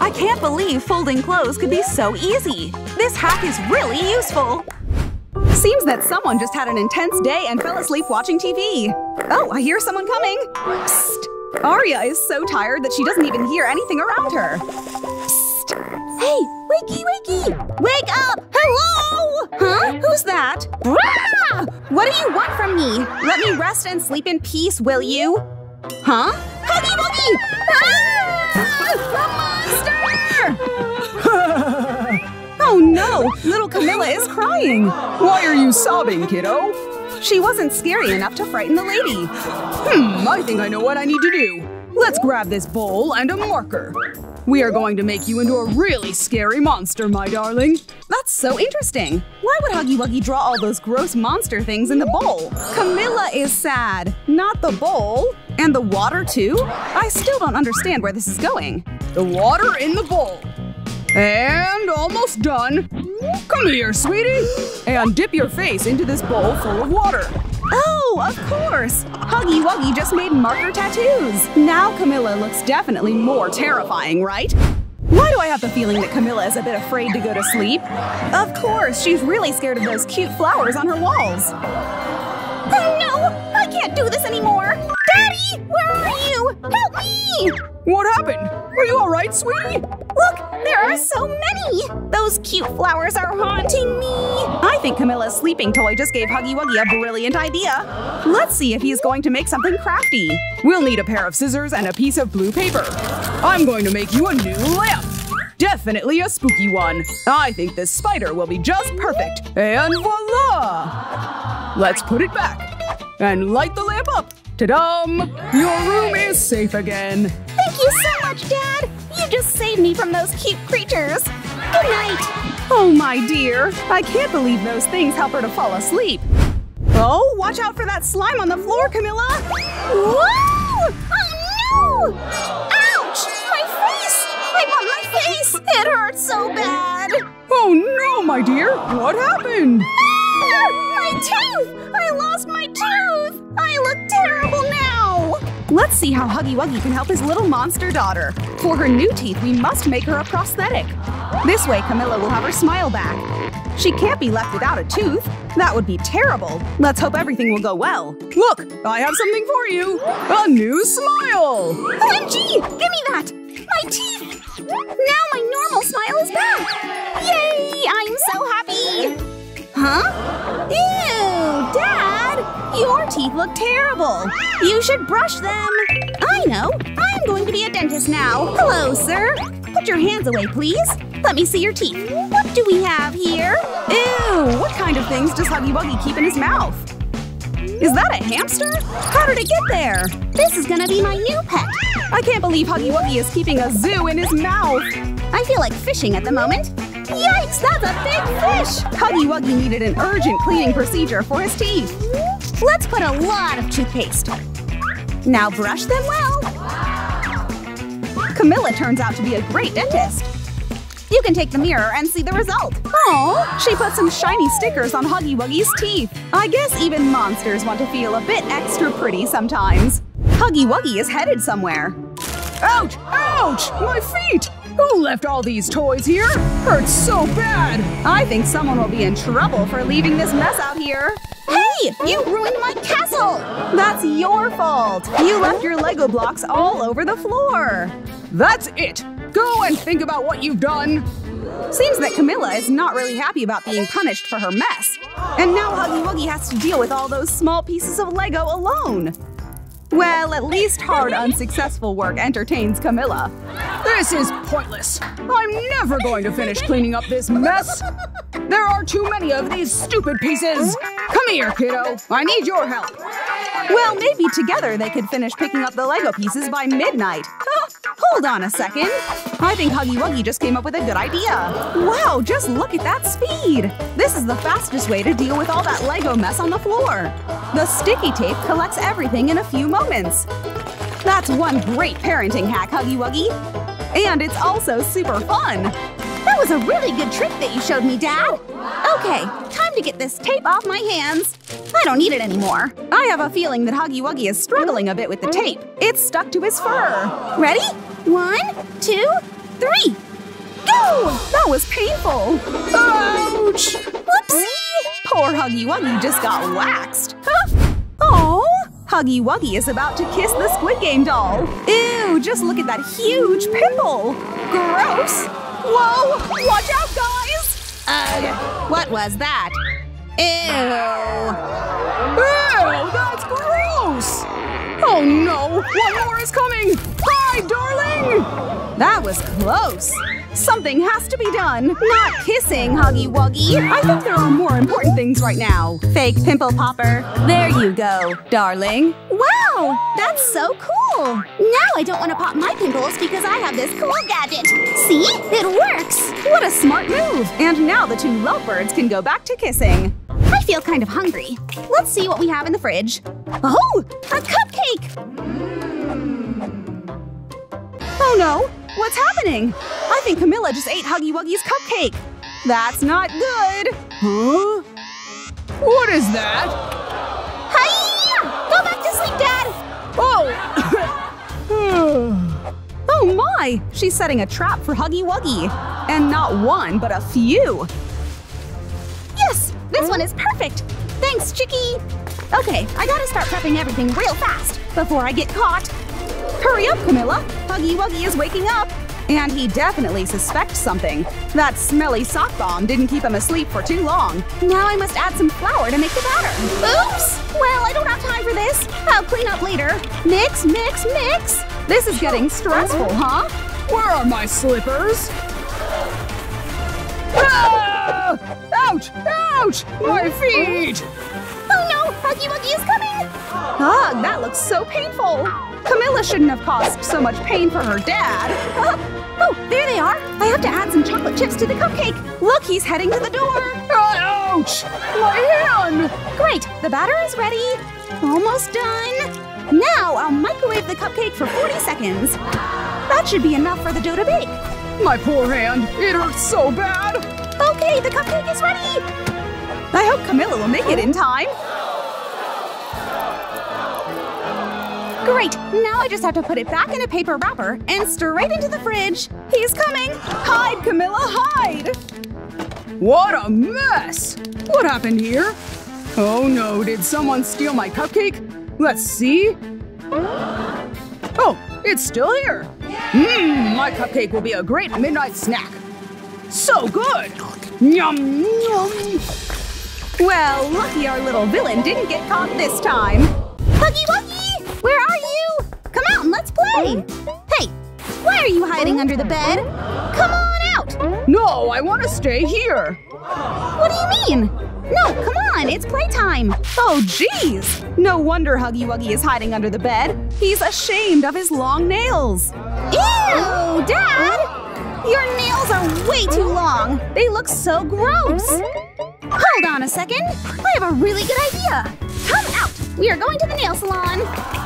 I can't believe folding clothes could be so easy! This hack is really useful! Seems that someone just had an intense day and fell asleep watching T V. Oh, I hear someone coming! Psst! Aria is so tired that she doesn't even hear anything around her. Psst! Hey! Wakey, wakey! Wake up! Hello! Huh? Who's that? Brah! What do you want from me? Let me rest and sleep in peace, will you? Huh? Huggy Wuggy! Ah! A monster! Oh no! Little Camilla is crying! Why are you sobbing, kiddo? She wasn't scary enough to frighten the lady. Hmm, I think I know what I need to do. Let's grab this bowl and a marker. We are going to make you into a really scary monster, my darling. That's so interesting. Why would Huggy Wuggy draw all those gross monster things in the bowl? Camilla is sad. Not the bowl. And the water, too? I still don't understand where this is going. The water in the bowl. And almost done. Come here, sweetie. And dip your face into this bowl full of water. Oh, of course! Huggy Wuggy just made marker tattoos! Now Camilla looks definitely more terrifying, right? Why do I have the feeling that Camilla is a bit afraid to go to sleep? Of course, she's really scared of those cute flowers on her walls. Oh no! I can't do this anymore! Daddy! Where are you? Help me! What happened? Are you alright, sweetie? Look! There are so many! Those cute flowers are haunting me! I think Camilla's sleeping toy just gave Huggy Wuggy a brilliant idea! Let's see if he's going to make something crafty! We'll need a pair of scissors and a piece of blue paper. I'm going to make you a new lamp! Definitely a spooky one! I think this spider will be just perfect! And voila! Let's put it back! And light the lamp up! Ta-dum! Your room is safe again! Thank you so much, Dad! You just saved me from those cute creatures! Good night! Oh, my dear! I can't believe those things help her to fall asleep! Oh, watch out for that slime on the floor, Camilla! Whoa! Oh, no! Ouch! My face! I'm on my face! It hurts so bad! Oh, no, my dear! What happened? Ah, my tooth! I lost my tooth! I look terrible now! Let's see how Huggy Wuggy can help his little monster daughter. For her new teeth, we must make her a prosthetic. This way, Camilla will have her smile back. She can't be left without a tooth. That would be terrible. Let's hope everything will go well. Look, I have something for you. A new smile! O M G! Give me that! My teeth! Now my normal smile is back! Yay! I'm so happy! Huh? Ew! Dad! Your teeth look terrible! You should brush them! I know! I'm going to be a dentist now! Hello, sir! Put your hands away, please! Let me see your teeth. What do we have here? Ew! What kind of things does Huggy Wuggy keep in his mouth? Is that a hamster? How did it get there? This is gonna be my new pet! I can't believe Huggy Wuggy is keeping a zoo in his mouth! I feel like fishing at the moment. Yikes! That's a big fish! Huggy Wuggy needed an urgent cleaning procedure for his teeth. Let's put a lot of toothpaste. Now brush them well! Camilla turns out to be a great dentist. You can take the mirror and see the result! Aww! She put some shiny stickers on Huggy Wuggy's teeth! I guess even monsters want to feel a bit extra pretty sometimes. Huggy Wuggy is headed somewhere. Ouch! Ouch! My feet! Who left all these toys here? Hurts so bad! I think someone will be in trouble for leaving this mess out here. Hey! You ruined my castle! That's your fault! You left your Lego blocks all over the floor! That's it! Go and think about what you've done! Seems that Camilla is not really happy about being punished for her mess. And now Huggy Wuggy has to deal with all those small pieces of Lego alone. Well, at least hard, unsuccessful work entertains Camilla. This is pointless! I'm never going to finish cleaning up this mess! There are too many of these stupid pieces! Come here, kiddo! I need your help! Well, maybe together they could finish picking up the Lego pieces by midnight. Hold on a second. I think Huggy Wuggy just came up with a good idea. Wow, just look at that speed! This is the fastest way to deal with all that Lego mess on the floor. The sticky tape collects everything in a few moments. That's one great parenting hack, Huggy Wuggy. And it's also super fun. That was a really good trick that you showed me, Dad. Okay, time to get this tape off my hands. I don't need it anymore. I have a feeling that Huggy Wuggy is struggling a bit with the tape. It's stuck to his fur. Ready? One, two, three! Go! That was painful! Ouch! Whoopsie! Poor Huggy Wuggy just got waxed! Huh? Aww! Huggy Wuggy is about to kiss the Squid Game doll! Ew! Just look at that huge pimple! Gross! Whoa! Watch out, guys! Ugh! What was that? Ew! Ew! That's gross! Oh no! One more is coming! Hi, darling! That was close. Something has to be done. Not kissing, Huggy Wuggy. I think there are more important things right now. Fake pimple popper. There you go, darling. Wow! That's so cool! Now I don't want to pop my pimples because I have this cool gadget. See? It works! What a smart move! And now the two lovebirds can go back to kissing. I feel kind of hungry. Let's see what we have in the fridge. Oh! A cupcake! Oh no! What's happening? I think Camilla just ate Huggy Wuggy's cupcake! That's not good! Huh? What is that? Hi-ya! Go back to sleep, Dad! Oh! Oh my! She's setting a trap for Huggy Wuggy! And not one, but a few! Yes! This one is perfect! Thanks, Chicky! Okay, I gotta start prepping everything real fast before I get caught! Hurry up, Camilla! Huggy Wuggy is waking up! And he definitely suspects something. That smelly sock bomb didn't keep him asleep for too long. Now I must add some flour to make the batter. Oops! Well, I don't have time for this. I'll clean up later. Mix, mix, mix! This is getting stressful, huh? Where are my slippers? Ah! Ouch! Ouch! My feet! Oh no! Wookie Wookie is coming! Ugh, that looks so painful! Camilla shouldn't have caused so much pain for her dad. Oh, there they are! I have to add some chocolate chips to the cupcake! Look, he's heading to the door! Ouch! My hand! Great, the batter is ready! Almost done! Now I'll microwave the cupcake for forty seconds. That should be enough for the dough to bake. My poor hand, it hurts so bad! Okay, the cupcake is ready! I hope Camilla will make it in time. Great, now I just have to put it back in a paper wrapper and straight into the fridge. He's coming! Hide, Camilla, hide! What a mess! What happened here? Oh no, did someone steal my cupcake? Let's see. Oh, it's still here. Mmm, my cupcake will be a great midnight snack. So good! Yum, yum! Well, lucky our little villain didn't get caught this time. Huggy Wuggy! Where are you? Come out and let's play! Hey! Why are you hiding under the bed? Come on out! No, I want to stay here! What do you mean? No, come on, it's playtime! Oh, geez! No wonder Huggy Wuggy is hiding under the bed. He's ashamed of his long nails. Ew! Dad! Your nails are way too long! They look so gross! Hold on a second! I have a really good idea! Come out! We are going to the nail salon!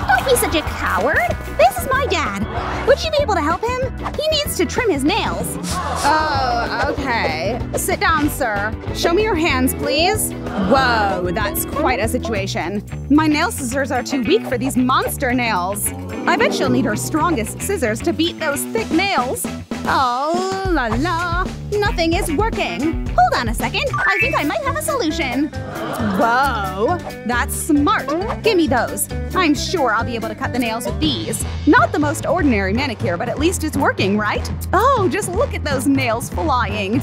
Don't be such a coward! This is my dad! Would you be able to help him? He needs to trim his nails! Oh, okay. Sit down, sir. Show me your hands, please. Whoa, that's quite a situation. My nail scissors are too weak for these monster nails. I bet she'll need her strongest scissors to beat those thick nails. Oh, la la. Nothing is working. Hold on a second. I think I might have a solution. Whoa. That's smart. Give me those. I'm sure I'll be able to cut the nails with these. Not the most ordinary manicure, but at least it's working, right? Oh, just look at those nails flying.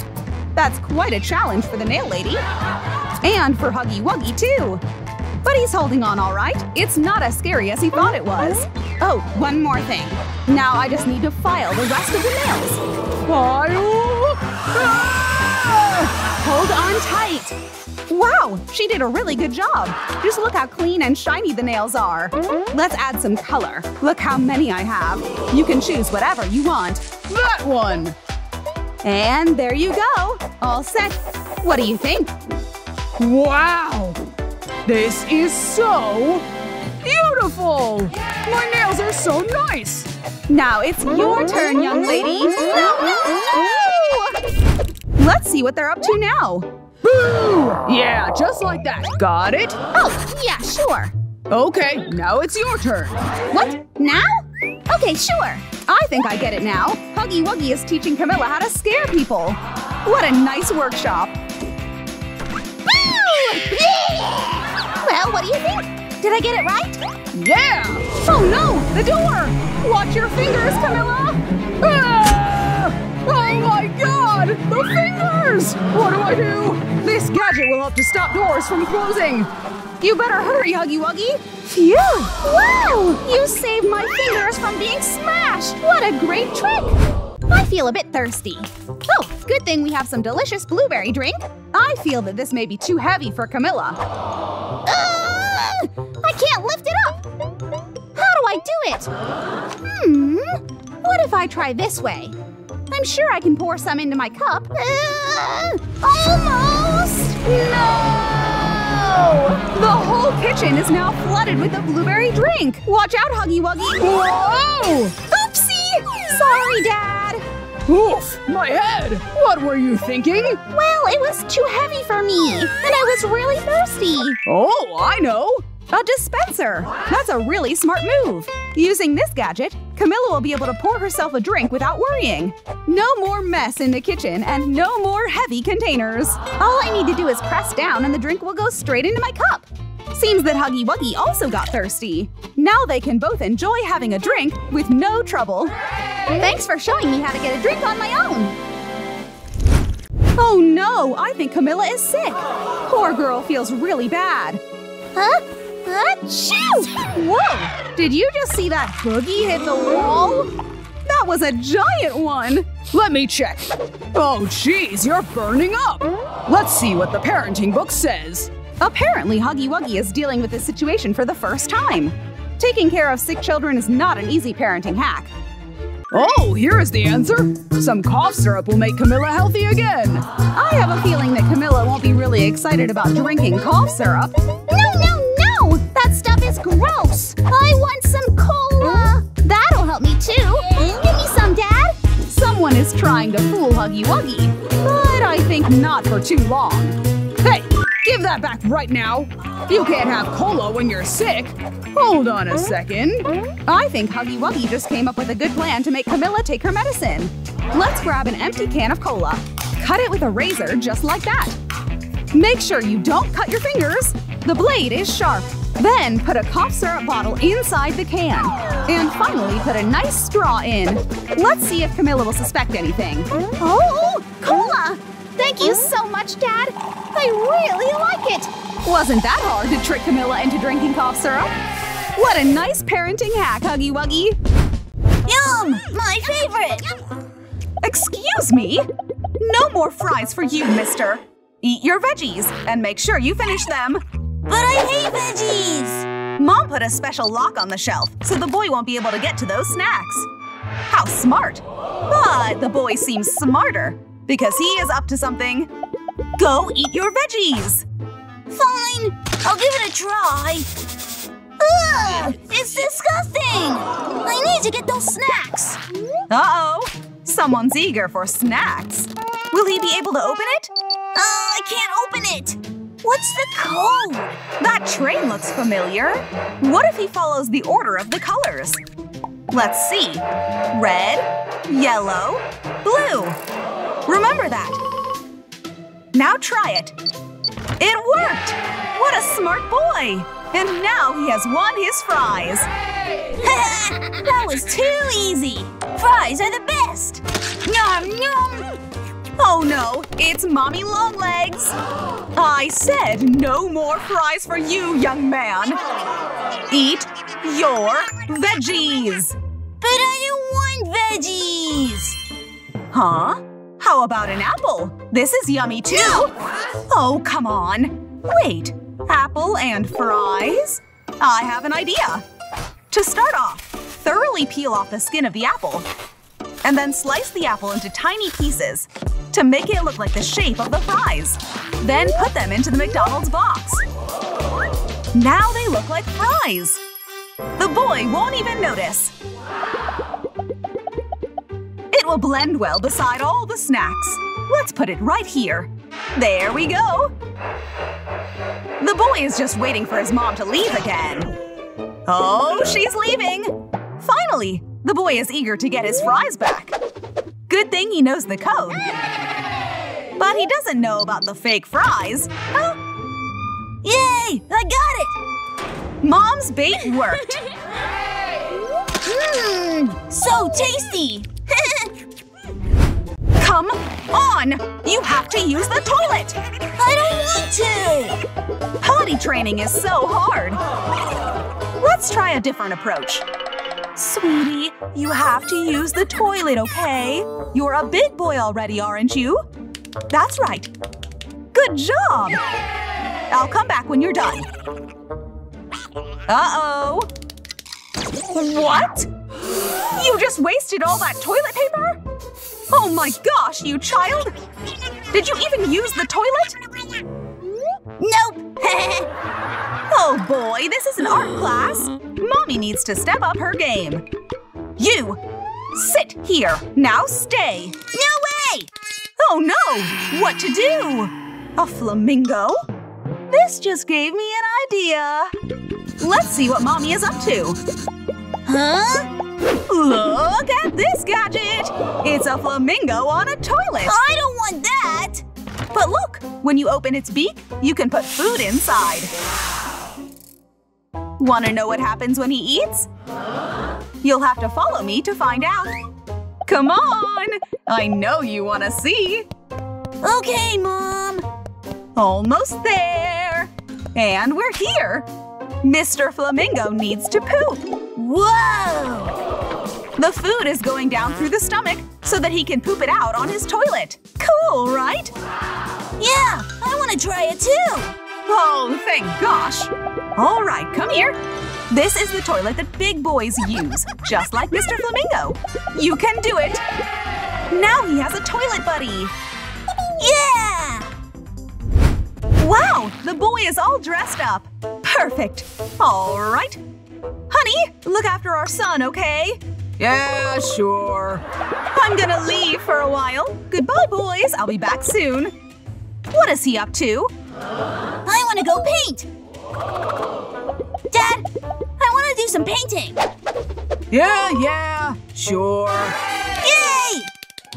That's quite a challenge for the nail lady. And for Huggy Wuggy, too. But he's holding on all right. It's not as scary as he thought it was. Oh, one more thing. Now I just need to file the rest of the nails. File! Ah! Hold on tight. Wow, she did a really good job. Just look how clean and shiny the nails are. Let's add some color. Look how many I have. You can choose whatever you want. That one! And there you go. All set. What do you think? Wow! This is so beautiful! My nails are so nice! Now it's your turn, young lady! No, no, no! Let's see what they're up to now! Boo! Yeah, just like that! Got it? Oh, yeah, sure! Okay, now it's your turn! What? Now? Okay, sure! I think I get it now! Huggy Wuggy is teaching Camilla how to scare people! What a nice workshop! Boo! Yeah! Well, what do you think? Did I get it right? Yeah! Oh no! The door! Watch your fingers, Camilla! Ah! Oh my god! The fingers! What do I do? This gadget will help to stop doors from closing! You better hurry, Huggy Wuggy! Phew! Wow! You saved my fingers from being smashed! What a great trick! I feel a bit thirsty. Oh, good thing we have some delicious blueberry drink. I feel that this may be too heavy for Camilla. Uh, I can't lift it up! How do I do it? Hmm… What if I try this way? I'm sure I can pour some into my cup. Uh, almost! No! The whole kitchen is now flooded with a blueberry drink! Watch out, Huggy Wuggy! Whoa! Oopsie! Sorry, Dad! Oof! My head! What were you thinking? Well, it was too heavy for me, and I was really thirsty! Oh, I know! A dispenser! That's a really smart move! Using this gadget, Camilla will be able to pour herself a drink without worrying. No more mess in the kitchen and no more heavy containers. All I need to do is press down and the drink will go straight into my cup. Seems that Huggy Wuggy also got thirsty. Now they can both enjoy having a drink with no trouble. Thanks for showing me how to get a drink on my own! Oh no! I think Camilla is sick! Poor girl feels really bad. Huh? Achoo! Whoa! Did you just see that boogie hit the wall? That was a giant one! Let me check. Oh jeez, you're burning up! Let's see what the parenting book says. Apparently, Huggy Wuggy is dealing with this situation for the first time. Taking care of sick children is not an easy parenting hack. Oh, here is the answer. Some cough syrup will make Camilla healthy again. I have a feeling that Camilla won't be really excited about drinking cough syrup. No, no, no! That stuff is gross! I want some cola! That'll help me too! Give me some, Dad! Someone is trying to fool Huggy Wuggy, but I think not for too long. Hey, give that back right now! You can't have cola when you're sick! Hold on a second. I think Huggy Wuggy just came up with a good plan to make Camilla take her medicine. Let's grab an empty can of cola. Cut it with a razor just like that. Make sure you don't cut your fingers. The blade is sharp. Then put a cough syrup bottle inside the can. And finally put a nice straw in. Let's see if Camilla will suspect anything. Oh, cola! Thank you so much, Dad. I really like it. Wasn't that hard to trick Camilla into drinking cough syrup? What a nice parenting hack, Huggy Wuggy! Yum! My favorite! Excuse me? No more fries for you, mister. Eat your veggies, and make sure you finish them. But I hate veggies! Mom put a special lock on the shelf, so the boy won't be able to get to those snacks. How smart! But the boy seems smarter, because he is up to something. Go eat your veggies! Fine! I'll give it a try! Ugh! It's disgusting! I need to get those snacks! Uh-oh! Someone's eager for snacks! Will he be able to open it? Uh, I can't open it! What's the code? That train looks familiar! What if he follows the order of the colors? Let's see… Red, yellow, blue! Remember that! Now try it! It worked! What a smart boy! And now he has won his fries! That was too easy! Fries are the best! Nom nom! Oh no, it's Mommy Longlegs! I said no more fries for you, young man! Eat your veggies! But I don't want veggies! Huh? How about an apple? This is yummy too! No. Oh, come on! Wait, apple and fries? I have an idea! To start off, thoroughly peel off the skin of the apple. And then slice the apple into tiny pieces to make it look like the shape of the fries. Then put them into the McDonald's box. Now they look like fries! The boy won't even notice! It will blend well beside all the snacks. Let's put it right here. There we go! The boy is just waiting for his mom to leave again. Oh, she's leaving! Finally! The boy is eager to get his fries back. Good thing he knows the code. But he doesn't know about the fake fries. Huh? Yay! I got it! Mom's bait worked. Mmm! So tasty! Come on! You have to use the toilet! I don't want to! Potty training is so hard! Let's try a different approach. Sweetie, you have to use the toilet, okay? You're a big boy already, aren't you? That's right! Good job! I'll come back when you're done. Uh-oh! What? You just wasted all that toilet paper? Oh my gosh, you child! Did you even use the toilet? Nope! Oh boy, this is an art class! Mommy needs to step up her game! You! Sit here! Now stay! No way! Oh no! What to do? A flamingo? This just gave me an idea! Let's see what Mommy is up to! Huh? Look at this gadget! It's a flamingo on a toilet! I don't want that! But look! When you open its beak, you can put food inside. Wanna know what happens when he eats? You'll have to follow me to find out. Come on! I know you wanna see! Okay, Mom! Almost there! And we're here! Mister Flamingo needs to poop! Whoa! The food is going down through the stomach so that he can poop it out on his toilet. Cool, right? Yeah! I want to try it too! Oh, Thank gosh! All right, come here. This is the toilet that big boys use, just like Mister Flamingo. You can do it! Now he has a toilet buddy! Yeah! Wow! The boy is all dressed up! Perfect! All right! Honey, look after our son, okay? Yeah, sure. I'm gonna leave for a while. Goodbye, boys. I'll be back soon. What is he up to? I wanna go paint! Dad, I wanna do some painting! Yeah, yeah, sure. Yay!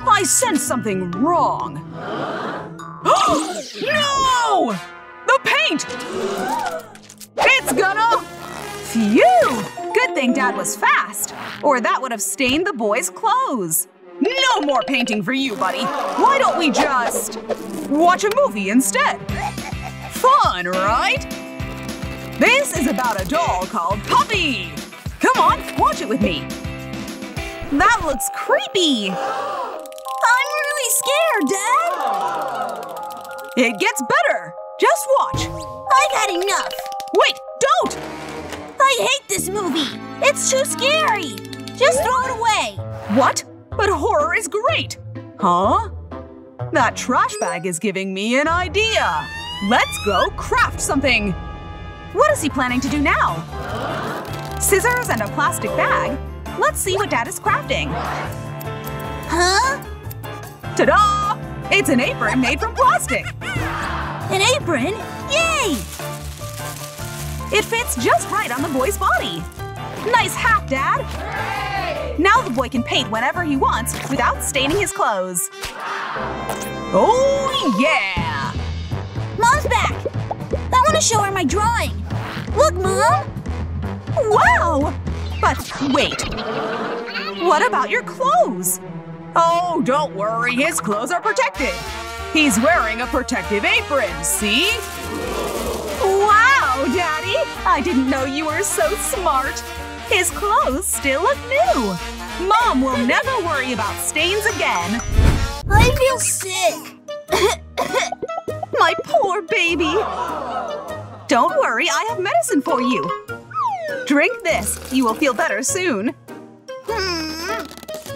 I sense something wrong. No! The paint! It's gonna… Phew! Good thing Dad was fast, or that would have stained the boy's clothes. No more painting for you, buddy. Why don't we just… watch a movie instead? Fun, right? This is about a doll called Puppy! Come on, watch it with me! That looks creepy! I'm really scared, Dad! It gets better! Just watch! I got enough! Wait, don't! I hate this movie! It's too scary! Just throw it away! What? But horror is great! Huh? That trash bag is giving me an idea! Let's go craft something! What is he planning to do now? Scissors and a plastic bag? Let's see what Dad is crafting! Huh? Ta-da! It's an apron made from plastic! An apron? Yay! It fits just right on the boy's body! Nice hat, Dad! Hooray! Now the boy can paint whenever he wants without staining his clothes! Oh yeah! Mom's back! I want to show her my drawing! Look, Mom! Wow! But wait! What about your clothes? Oh, don't worry, his clothes are protected! He's wearing a protective apron, see? Wow, Daddy! I didn't know you were so smart! His clothes still look new! Mom will never worry about stains again! I feel sick! My poor baby! Don't worry, I have medicine for you! Drink this, you will feel better soon! Hmm.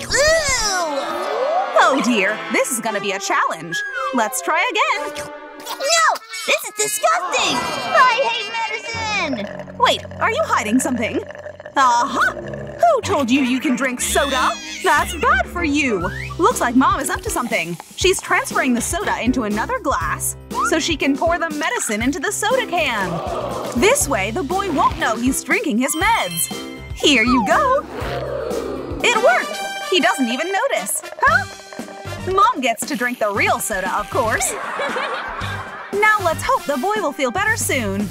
Ew! Oh dear, this is gonna be a challenge! Let's try again! No! This is disgusting! I hate medicine! Wait, are you hiding something? Aha! Uh-huh. Who told you you can drink soda? That's bad for you! Looks like Mom is up to something! She's transferring the soda into another glass so she can pour the medicine into the soda can! This way, the boy won't know he's drinking his meds! Here you go! It worked! He doesn't even notice! Huh? Mom gets to drink the real soda, of course! Now let's hope the boy will feel better soon!